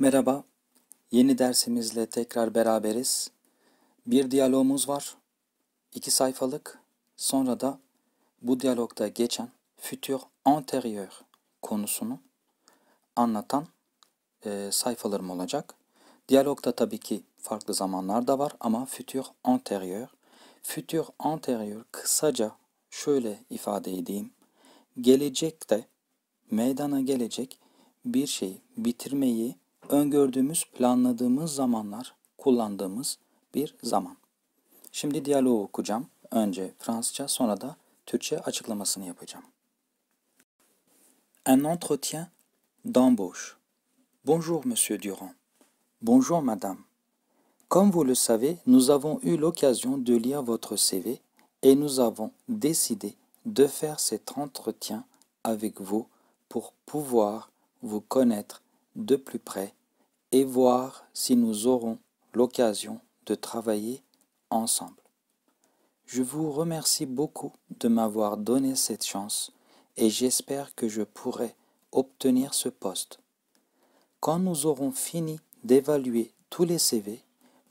Merhaba, yeni dersimizle tekrar beraberiz. Bir diyalogumuz var, 2 sayfalık. Sonra da bu diyalogda geçen futur antérieur konusunu anlatan sayfalarım olacak. Diyalogda tabii ki farklı zamanlar da var ama futur antérieur. Futur antérieur kısaca şöyle ifade edeyim. Gelecekte meydana gelecek bir şeyi bitirmeyi öngördüğümüz, planladığımız zamanlar kullandığımız bir zaman. Şimdi diyaloğu okuyacağım. Önce Fransızca, sonra da Türkçe açıklamasını yapacağım. Un entretien d'embauche. Bonjour Monsieur Durand. Bonjour Madame. Comme vous le savez, nous avons eu l'occasion de lire votre CV et nous avons décidé de faire cet entretien avec vous pour pouvoir vous connaître de plus près et voir si nous aurons l'occasion de travailler ensemble. Je vous remercie beaucoup de m'avoir donné cette chance et j'espère que je pourrai obtenir ce poste. Quand nous aurons fini d'évaluer tous les CV,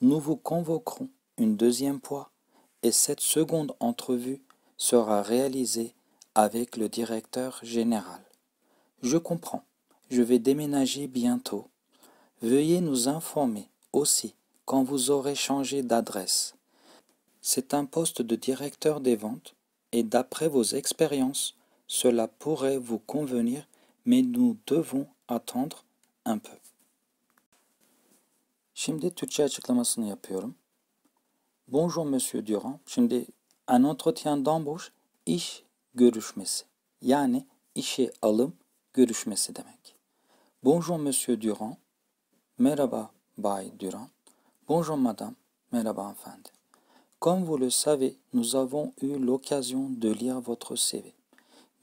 nous vous convoquerons une deuxième fois et cette seconde entrevue sera réalisée avec le directeur général. Je comprends. Je vais déménager bientôt. Veuillez nous informer aussi quand vous aurez changé d'adresse. C'est un poste de directeur des ventes et d'après vos expériences, cela pourrait vous convenir, mais nous devons attendre un peu. Şimdi Türkçe açıklamasını yapıyorum. Bonjour Monsieur Durand. Şimdi un entretien d'embauche, iş görüşmesi. Yani işe alım görüşmesi demek. Bonjour Monsieur Durand, merhaba Bay Durand. Bonjour Madame, merhaba hanımefendi. Comme vous le savez, nous avons eu l'occasion de lire votre CV.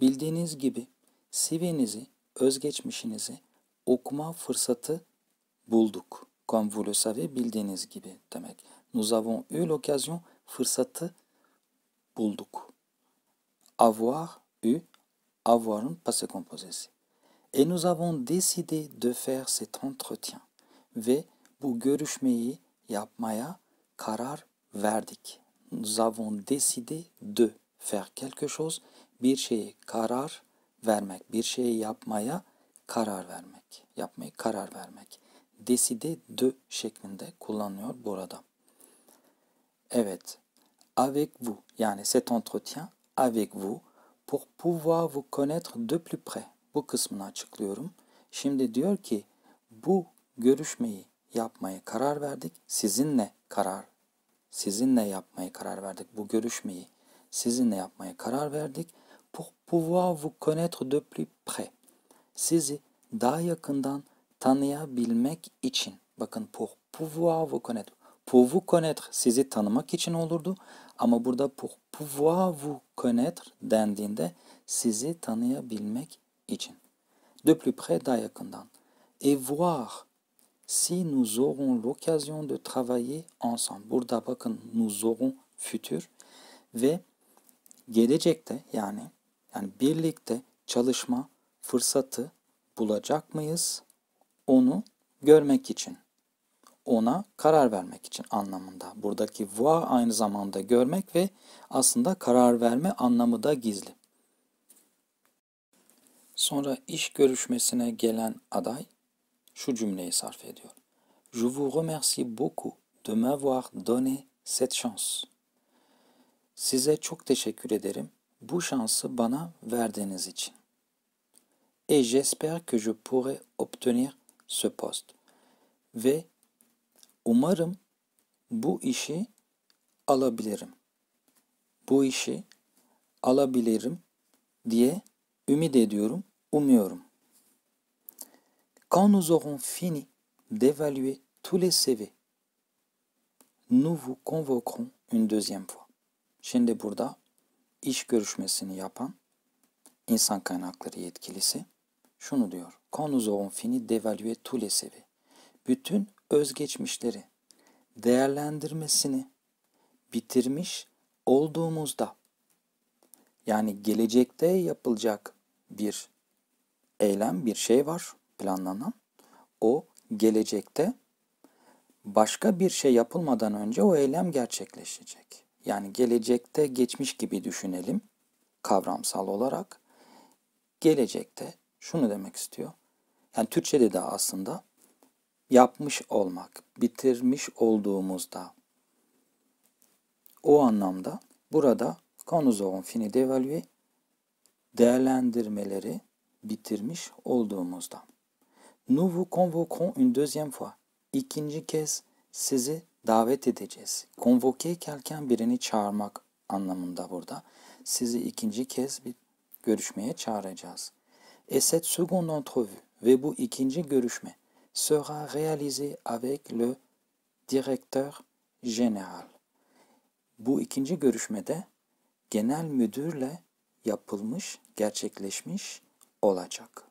Bildiğiniz gibi CV'nizi, özgeçmişinizi okuma fırsatı bulduk. Comme vous le savez, bildiğiniz gibi demek. Nous avons eu l'occasion, fırsatı bulduk. Avoir eu, avoir'ın passé composé. Et nous avons décidé de faire cet entretien. Ve bu görüşmeyi yapmaya karar verdik. Nous avons décidé de faire quelque chose. Bir şeye karar vermek. Bir şeyi yapmaya karar vermek. Yapmaya karar vermek. Décider de şeklinde kullanılıyor burada. Evet. Avec vous. Yani cet entretien avec vous pour pouvoir vous connaître de plus près. Bu kısmını açıklıyorum. Şimdi diyor ki bu görüşmeyi yapmaya karar verdik. Sizinle yapmaya karar verdik. Bu görüşmeyi sizinle yapmaya karar verdik. Pour pouvoir vous connaître de plus près. Sizi daha yakından tanıyabilmek için. Bakın pour pouvoir vous connaître. Pour vous connaître sizi tanımak için olurdu. Ama burada pour pouvoir vous connaître dendiğinde sizi tanıyabilmek için. De plus près, daha yakından. Et voir si nous aurons l'occasion de travailler ensemble. Burada bakın nous aurons futur ve gelecekte yani birlikte çalışma fırsatı bulacak mıyız? Onu görmek için. Ona karar vermek için anlamında. Buradaki voir aynı zamanda görmek ve aslında karar verme anlamı da gizli. Sonra iş görüşmesine gelen aday şu cümleyi sarf ediyor. Je vous remercie beaucoup de m'avoir donné cette chance. Size çok teşekkür ederim bu şansı bana verdiğiniz için. Et j'espère que je pourrai obtenir ce poste. Ve umarım bu işi alabilirim. Bu işi alabilirim diye ümit ediyorum, umuyorum. Quand nous aurons fini d'évaluer tous les CV, nous vous convoquerons une deuxième fois. Şimdi burada iş görüşmesini yapan insan kaynakları yetkilisi şunu diyor. Quand nous aurons fini d'évaluer tous les CV. Bütün özgeçmişleri değerlendirmesini bitirmiş olduğumuzda, yani gelecekte yapılacak bir eylem, bir şey var planlanan. O gelecekte başka bir şey yapılmadan önce o eylem gerçekleşecek. Yani gelecekte geçmiş gibi düşünelim kavramsal olarak. Gelecekte şunu demek istiyor. Yani Türkçe'de de aslında yapmış olmak, bitirmiş olduğumuzda o anlamda burada nous avons fini d'évaluer değerlendirmeleri bitirmiş olduğumuzda. Nous vous convoquons une deuxième fois. İkinci kez sizi davet edeceğiz. Convoquer quelqu'un birini çağırmak anlamında burada. Sizi ikinci kez bir görüşmeye çağıracağız. Et cette seconde entrevue ve bu ikinci görüşme sera réalisée avec le directeur général. Bu ikinci görüşmede genel müdürle yapılmış, gerçekleşmiş olacak.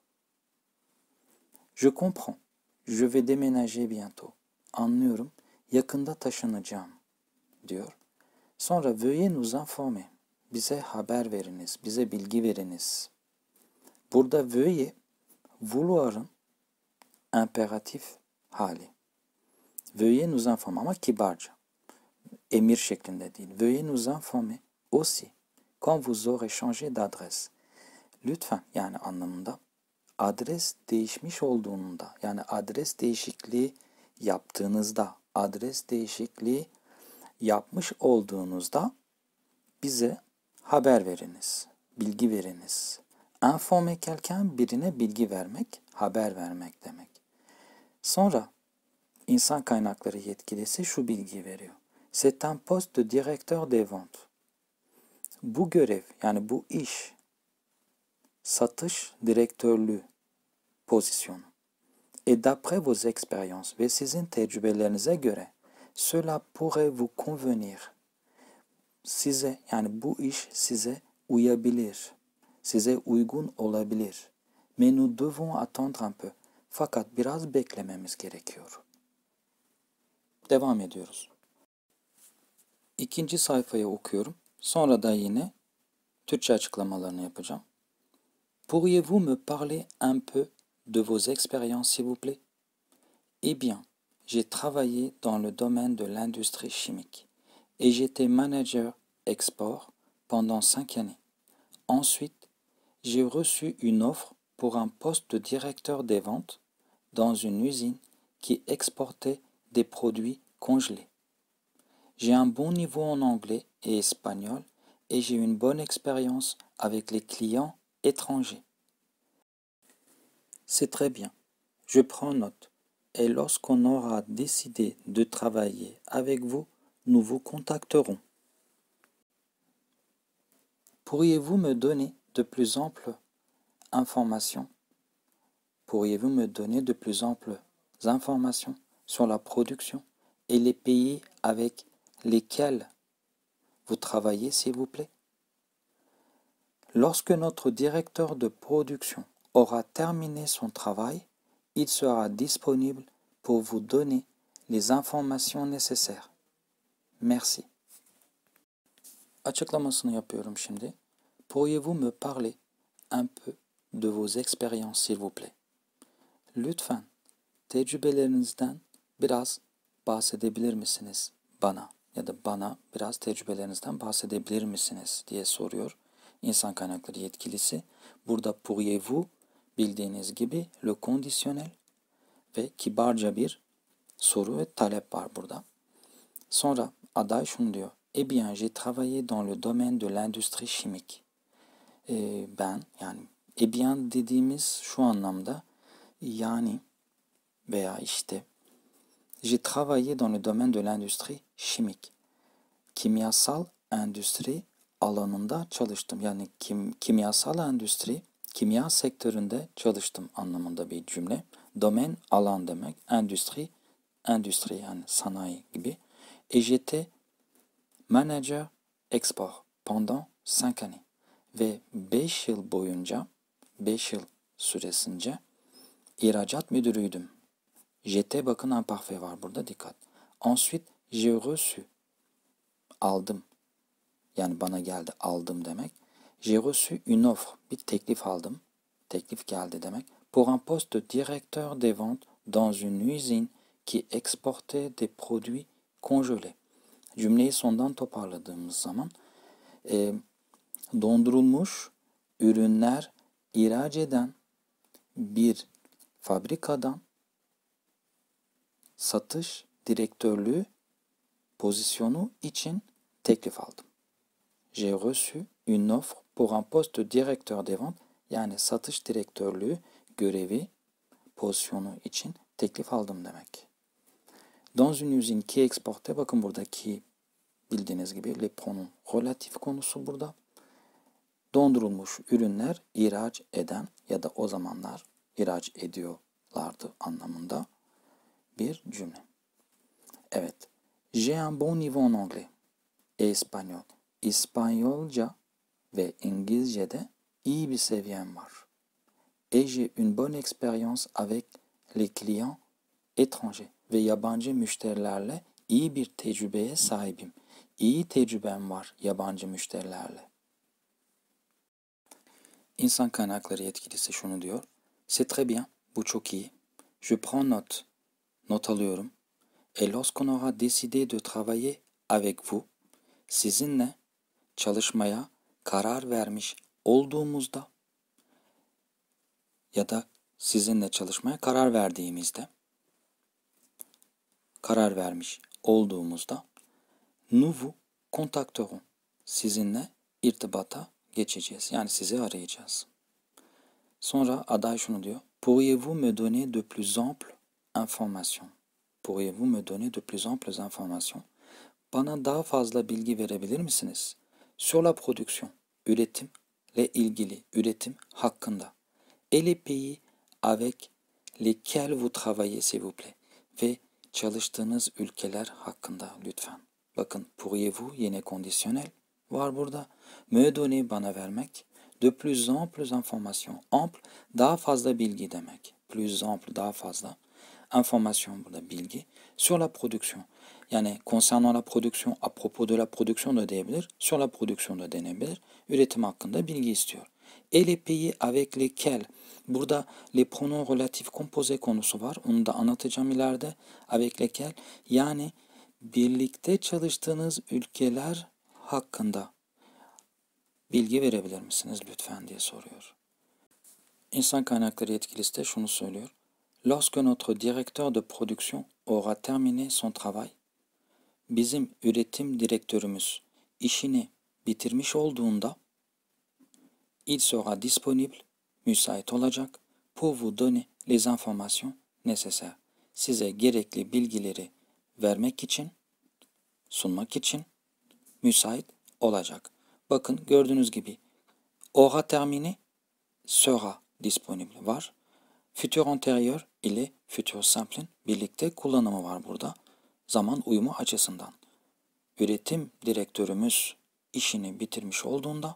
Je comprends. Je vais déménager bientôt. Anlıyorum. Yakında taşınacağım, diyor. Sonra veuillez nous informer. Bize haber veriniz, bize bilgi veriniz. Burada veuillez, vouloir'ın imperatif hali. Veuillez nous informer ama kibarca. Emir şeklinde değil. Veuillez nous informer aussi quand vous aurez changé d'adresse. Lütfen yani anlamında. Adres değişmiş olduğunda, yani adres değişikliği yaptığınızda, adres değişikliği yapmış olduğunuzda bize haber veriniz, bilgi veriniz. Informer quelqu'un birine bilgi vermek, haber vermek demek. Sonra insan kaynakları yetkilisi şu bilgi veriyor. C'est un poste de directeur des ventes. Bu görev, yani bu iş, satış direktörlüğü pozisyonu. Et d'après vos expériences ve sizin tecrübelerinize göre cela pourrait vous convenir. Size yani bu iş size uyabilir. Size uygun olabilir. Mais nous devons attendre un peu. Fakat biraz beklememiz gerekiyor. Devam ediyoruz. İkinci sayfayı okuyorum. Sonra da yine Türkçe açıklamalarını yapacağım. Pourriez-vous me parler un peu de vos expériences, s'il vous plaît? Eh bien, j'ai travaillé dans le domaine de l'industrie chimique et j'étais manager export pendant 5 années. Ensuite, j'ai reçu une offre pour un poste de directeur des ventes dans une usine qui exportait des produits congelés. J'ai un bon niveau en anglais et espagnol et j'ai une bonne expérience avec les clients étranger. C'est très bien. Je prends note. Et lorsqu'on aura décidé de travailler avec vous, nous vous contacterons. Pourriez-vous me donner de plus amples informations? Pourriez-vous me donner de plus amples informations sur la production et les pays avec lesquels vous travaillez, s'il vous plaît? Lorsque notre directeur de production aura terminé son travail, il sera disponible pour vous donner les informations nécessaires. Merci. Açıklamasını yapıyorum şimdi. Pourriez-vous me parler un peu de vos expériences, s'il vous plaît? Lütfen tecrübelerinizden biraz bahsedebilir misiniz bana? Ya da bana biraz tecrübelerinizden bahsedebilir misiniz diye soruyor. İnsan kaynakları yetkilisi. Burada pourriez-vous bildiğiniz gibi le conditionnel ve kibarca bir soru ve talep var burada. Sonra aday şunu diyor. Eh bien, j'ai travaillé dans le domaine de l'industrie chimique. Ben yani eh bien dediğimiz şu anlamda yani veya işte j'ai travaillé dans le domaine de l'industrie chimique. Kimyasal endüstri alanında çalıştım. Yani kimyasal endüstri, kimya sektöründe çalıştım anlamında bir cümle. Domain, alan demek. Endüstri, endüstri yani sanayi gibi. Et j'étais manager export pendant 5 années. Ve 5 yıl boyunca, 5 yıl süresince ihracat müdürüydüm. J'étais bakın imparfait var burada dikkat. Ensuite, j'ai reçu. Aldım. Yani bana geldi, aldım demek. J'ai reçu une offre. Bir teklif aldım. Teklif geldi demek. Pour un poste de directeur des ventes dans une usine qui exportait des produits konjöle. Cümleyi sondan toparladığımız zaman dondurulmuş ürünler ihraç eden bir fabrikadan satış direktörlüğü pozisyonu için teklif aldım. J'ai reçu une offre pour un poste de directeur des ventes, yani satış direktörlüğü görevi pozisyonu için teklif aldım demek. Dans une usine qui exportait, bakın buradaki bildiğiniz gibi les pronoms relatifs konusu burada. Dondurulmuş ürünler ihraç eden ya da o zamanlar ihraç ediyorlardı anlamında bir cümle. Evet. J'ai un bon niveau en anglais et espagnol. İspanyolca ve İngilizce'de iyi bir seviyem var. Et j'ai une bonne expérience avec les clients étrangers. Ve yabancı müşterilerle iyi bir tecrübeye sahibim. İyi tecrübem var yabancı müşterilerle. İnsan kaynakları yetkilisi şunu diyor. C'est très bien. Bu çok iyi. Je prends note. Not alıyorum. Et lorsqu'on aura décidé de travailler avec vous, sizinle çalışmaya karar vermiş olduğumuzda ya da sizinle çalışmaya karar verdiğimizde, karar vermiş olduğumuzda nous vous contacterons, sizinle irtibata geçeceğiz. Yani sizi arayacağız. Sonra aday şunu diyor. Pourriez-vous me donner de plus ample information? Pourriez-vous me donner de plus amples informations? Bana daha fazla bilgi verebilir misiniz? Sur la production, üretimle ilgili, üretim hakkında. Et les pays avec lesquels vous travaillez s'il vous plaît? Ve çalıştığınız ülkeler hakkında lütfen. Bakın pourriez-vous yine conditionnel var burada. Me donner bana vermek. De plus amples informations. Ample daha fazla bilgi demek. Plus ample daha fazla. Information burada bilgi. Sur la production. Yani concernant la production, à propos de la production da diyebilir. Sur la production da denebilir. Üretim hakkında bilgi istiyor. Et les pays avec lesquels. Burada les pronoms relatifs composés konusu var. Onu da anlatacağım ileride. Avec lesquels. Yani birlikte çalıştığınız ülkeler hakkında bilgi verebilir misiniz lütfen diye soruyor. İnsan kaynakları yetkilisi de şunu söylüyor. Lorsque notre directeur de production aura terminé son travail, bizim üretim direktörümüz işini bitirmiş olduğunda, il sera disponible, müsait olacak, pour vous donner les informations nécessaires. Size gerekli bilgileri vermek için, sunmak için müsait olacak. Bakın gördüğünüz gibi aura terminé, sera disponible var. Futur antérieur ile futur simple'in birlikte kullanımı var burada. Zaman uyumu açısından. Üretim direktörümüz işini bitirmiş olduğunda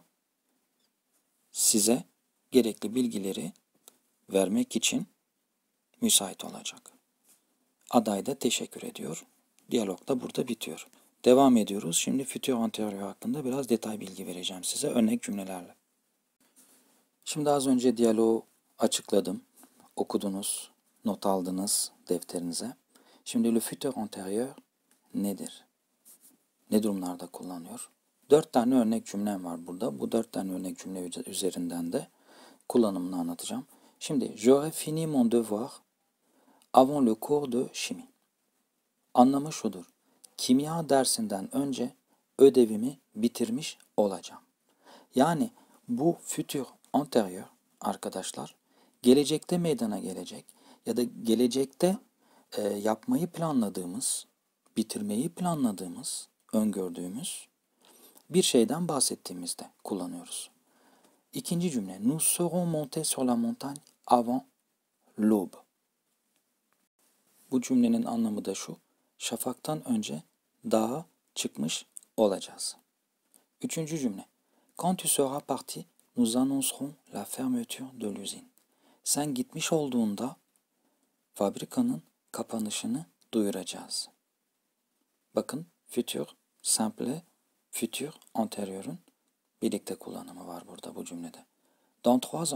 size gerekli bilgileri vermek için müsait olacak. Aday da teşekkür ediyor. Diyalog da burada bitiyor. Devam ediyoruz. Şimdi futur antérieur hakkında biraz detay bilgi vereceğim size örnek cümlelerle. Şimdi az önce diyaloğu açıkladım. Okudunuz, not aldınız defterinize. Şimdi le futur antérieur nedir? Ne durumlarda kullanıyor? 4 tane örnek cümlem var burada. Bu 4 tane örnek cümle üzerinden de kullanımını anlatacağım. Şimdi j'aurais fini mon devoir avant le cours de chimie. Anlamı şudur. Kimya dersinden önce ödevimi bitirmiş olacağım. Yani bu futur antérieur arkadaşlar gelecekte meydana gelecek ya da gelecekte yapmayı planladığımız, bitirmeyi planladığımız, öngördüğümüz bir şeyden bahsettiğimizde kullanıyoruz. İkinci cümle, nous serons montés sur la montagne avant l'aube. Bu cümlenin anlamı da şu, şafaktan önce dağa çıkmış olacağız. Üçüncü cümle, quand tu seras parti, nous annoncerons la fermeture de l'usine. Sen gitmiş olduğunda fabrikanın kapanışını duyuracağız. Bakın futur simple, futur antérieur'ün birlikte kullanımı var burada bu cümlede. Dans 3 ans,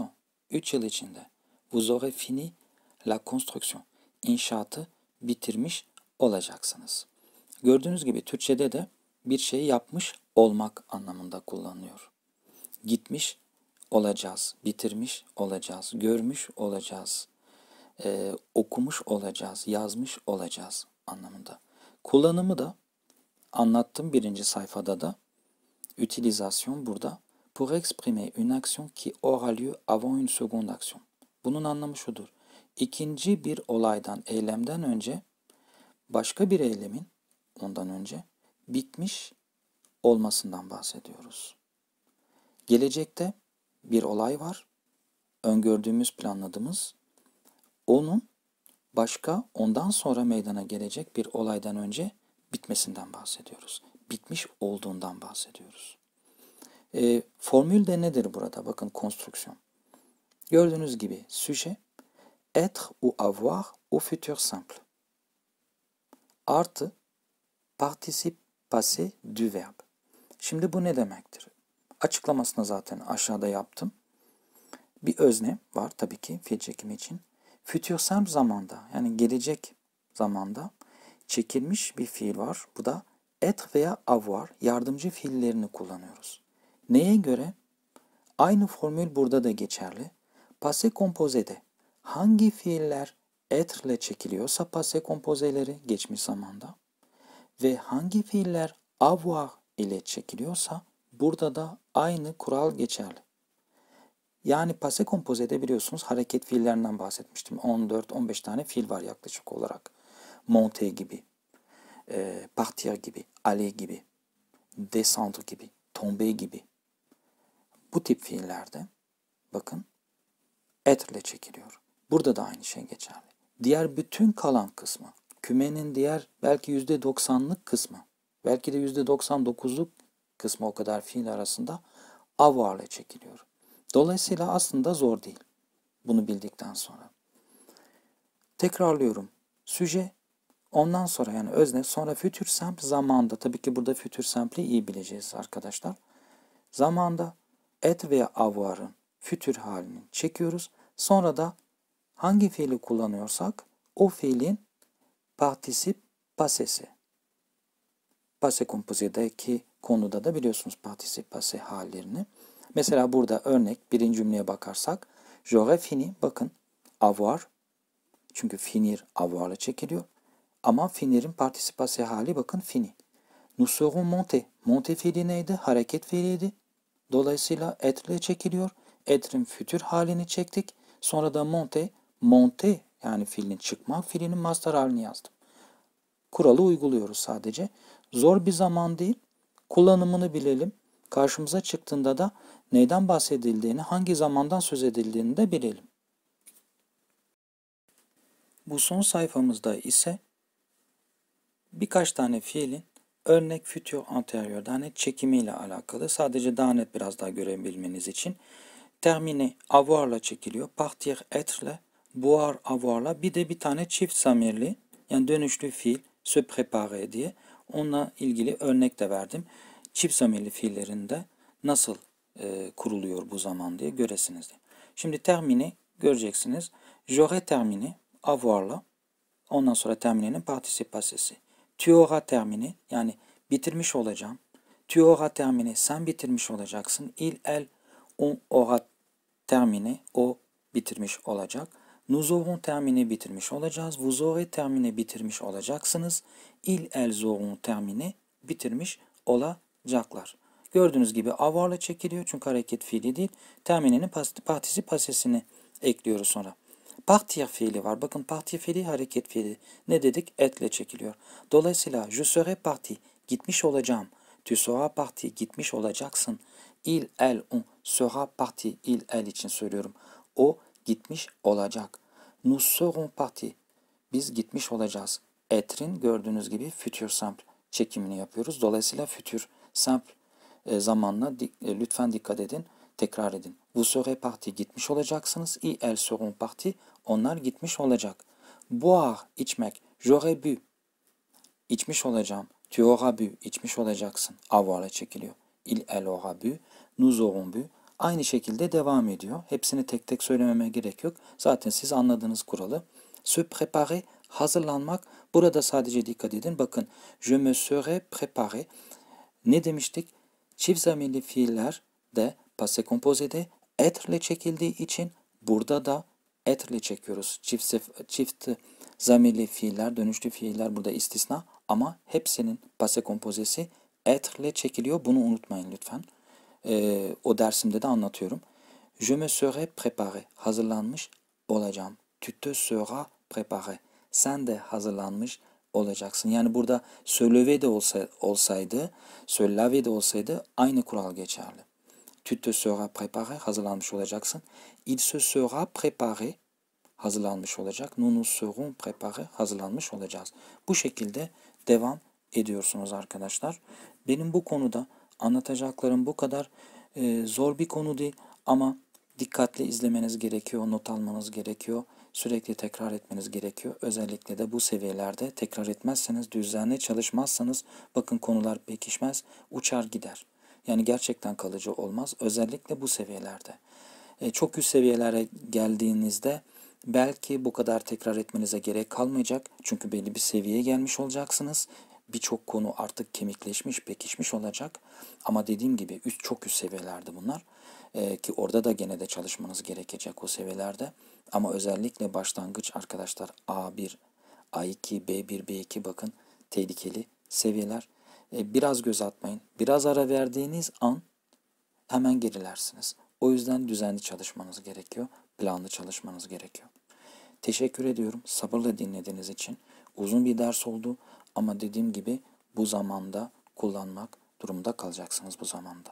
3 yıl içinde, vous aurez fini la construction. inşaatı bitirmiş olacaksınız. Gördüğünüz gibi Türkçe'de de bir şeyi yapmış olmak anlamında kullanılıyor. Gitmiş olacağız, bitirmiş olacağız, görmüş olacağız, okumuş olacağız, yazmış olacağız anlamında. Kullanımı da anlattım birinci sayfada da. Utilisation burada. Pour exprimer une action qui aura lieu avant une seconde action. Bunun anlamı şudur. İkinci bir olaydan, eylemden önce başka bir eylemin ondan önce bitmiş olmasından bahsediyoruz. Gelecekte bir olay var. Öngördüğümüz, planladığımız. Onun başka, ondan sonra meydana gelecek bir olaydan önce bitmesinden bahsediyoruz. Bitmiş olduğundan bahsediyoruz. Formül de nedir burada? Bakın konstrüksiyon. Gördüğünüz gibi sujet, être ou avoir au futur simple. Artı participe passé du verbe. Şimdi bu ne demektir? Açıklamasını zaten aşağıda yaptım. Bir özne var tabii ki fiil çekimi için. Futur simple zamanda, yani gelecek zamanda çekilmiş bir fiil var. Bu da être veya avoir yardımcı fiillerini kullanıyoruz. Neye göre? Aynı formül burada da geçerli. Passé composé'de hangi fiiller être ile çekiliyorsa passé composé'leri geçmiş zamanda ve hangi fiiller avoir ile çekiliyorsa burada da aynı kural geçerli. Yani passé composé'de biliyorsunuz hareket fiillerinden bahsetmiştim. 14-15 tane fiil var yaklaşık olarak. Monter gibi, partir gibi, aller gibi, descendre gibi, tomber gibi. Bu tip fiillerde bakın être ile çekiliyor. Burada da aynı şey geçerli. Diğer bütün kalan kısmı, kümenin diğer belki %90'lık kısmı, belki de %99'luk kısmı o kadar fiil arasında avoir ile çekiliyor. Dolayısıyla aslında zor değil. Bunu bildikten sonra. Tekrarlıyorum. Sujet, ondan sonra yani özne, sonra futur simple zamanda. Tabii ki burada futur simple'i iyi bileceğiz arkadaşlar. Zamanda être veya avoir'ın futur halini çekiyoruz. Sonra da hangi fiili kullanıyorsak o fiilin participe passé'si. Passé composé'deki konuda da biliyorsunuz participe passé hallerini. Mesela burada örnek birinci cümleye bakarsak j'aurais fini, bakın avoir, çünkü finir avoir'la çekiliyor. Ama finirin participe passé hali bakın fini. Nous serons montés. Monter fiili neydi? Hareket fiiliydi. Dolayısıyla être ile çekiliyor. Etre'in futur halini çektik. Sonra da monter yani fiilin çıkmak fiilinin master halini yazdım. Kuralı uyguluyoruz sadece. Zor bir zaman değil. Kullanımını bilelim. Karşımıza çıktığında da neyden bahsedildiğini, hangi zamandan söz edildiğini de bilelim. Bu son sayfamızda ise birkaç tane fiilin örnek futur antérieur, daha net çekimiyle alakalı. Sadece daha net biraz daha görebilmeniz için. Terminer, avoir'la çekiliyor. Partir, etre'le. Boire, avoir'la. Bir de bir tane çift zamirli, yani dönüşlü fiil, se préparer diye. Onunla ilgili örnek de verdim. Çift zamirli fiillerinde nasıl kuruluyor bu zaman diye göresiniz diye. Şimdi terminer göreceksiniz. J'aurais terminé, avoir'la. Ondan sonra terminer'in participe passé'si. Tu auras terminé, yani bitirmiş olacağım. Tu auras terminé, sen bitirmiş olacaksın. Il, elle, on aura terminé, o bitirmiş olacak. Nous aurons terminé, bitirmiş olacağız. Vous aurez terminé, bitirmiş olacaksınız. Il, elles auront terminé, bitirmiş olacaklar. Gördüğünüz gibi avoir'la çekiliyor çünkü hareket fiili değil. Terminer'in participe passé'sini ekliyoruz sonra. Partir fiili var. Bakın partir fiili hareket fiili. Ne dedik? Et'le çekiliyor. Dolayısıyla je serai parti, gitmiş olacağım. Tu seras parti, gitmiş olacaksın. Il, elle, on sera parti. Il, elle için söylüyorum. O gitmiş olacak. Nous serons parti. Biz gitmiş olacağız. Et'in gördüğünüz gibi futur simple çekimini yapıyoruz. Dolayısıyla futur simple zamanla lütfen dikkat edin. Tekrar edin. Vous serez parti, gitmiş olacaksınız. Ils, elles seront parti, onlar gitmiş olacak. Boire, içmek. J'aurais bu, İçmiş olacağım. Tu auras bu, içmiş olacaksın. Avoir'la çekiliyor. Il, elle aura bu. Nous aurons bu. Aynı şekilde devam ediyor. Hepsini tek tek söylememe gerek yok. Zaten siz anladığınız kuralı. Se préparer, hazırlanmak. Burada sadece dikkat edin. Bakın, je me serais préparé. Ne demiştik? Çift zamirli fiiller de passé composé'de être ile çekildiği için burada da être ile çekiyoruz. Çift zamirli fiiller, dönüşlü fiiller burada istisna ama hepsinin passé composé'si être ile çekiliyor. Bunu unutmayın lütfen. O dersimde de anlatıyorum. Je me serais préparé. Hazırlanmış olacağım. Tu te seras préparé. Sen de hazırlanmış olacaksın. Yani burada söyleve de olsaydı, söyleve de olsaydı aynı kural geçerli. Tu te seras préparé. Hazırlanmış olacaksın. Il se sera préparé. Hazırlanmış olacak. Nous nous serons préparés. Hazırlanmış olacağız. Bu şekilde devam ediyorsunuz arkadaşlar. Benim bu konuda anlatacaklarım bu kadar. Zor bir konu değil ama dikkatli izlemeniz gerekiyor, not almanız gerekiyor, sürekli tekrar etmeniz gerekiyor. Özellikle de bu seviyelerde tekrar etmezseniz, düzenli çalışmazsanız bakın konular pekişmez, uçar gider. Yani gerçekten kalıcı olmaz özellikle bu seviyelerde. Çok üst seviyelere geldiğinizde belki bu kadar tekrar etmenize gerek kalmayacak. Çünkü belli bir seviyeye gelmiş olacaksınız. Birçok konu artık kemikleşmiş, pekişmiş olacak. Ama dediğim gibi çok üst seviyelerde bunlar. Ki orada da gene de çalışmanız gerekecek o seviyelerde. Ama özellikle başlangıç arkadaşlar A1, A2, B1, B2 bakın tehlikeli seviyeler. Biraz göz atmayın. Biraz ara verdiğiniz an hemen gerilersiniz. O yüzden düzenli çalışmanız gerekiyor. Planlı çalışmanız gerekiyor. Teşekkür ediyorum sabırla dinlediğiniz için. Uzun bir ders oldu ama dediğim gibi bu zamanda kullanmak durumunda kalacaksınız bu zamanda.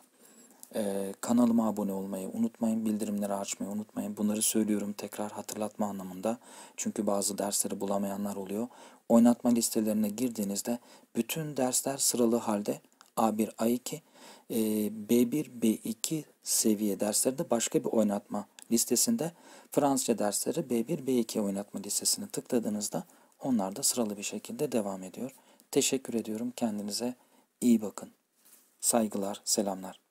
Kanalıma abone olmayı unutmayın, bildirimleri açmayı unutmayın. Bunları söylüyorum tekrar hatırlatma anlamında. Çünkü bazı dersleri bulamayanlar oluyor. Oynatma listelerine girdiğinizde bütün dersler sıralı halde A1, A2, B1, B2 seviye dersleri de başka bir oynatma listesinde. Fransızca dersleri B1, B2 oynatma listesine tıkladığınızda onlar da sıralı bir şekilde devam ediyor. Teşekkür ediyorum. Kendinize iyi bakın. Saygılar, selamlar.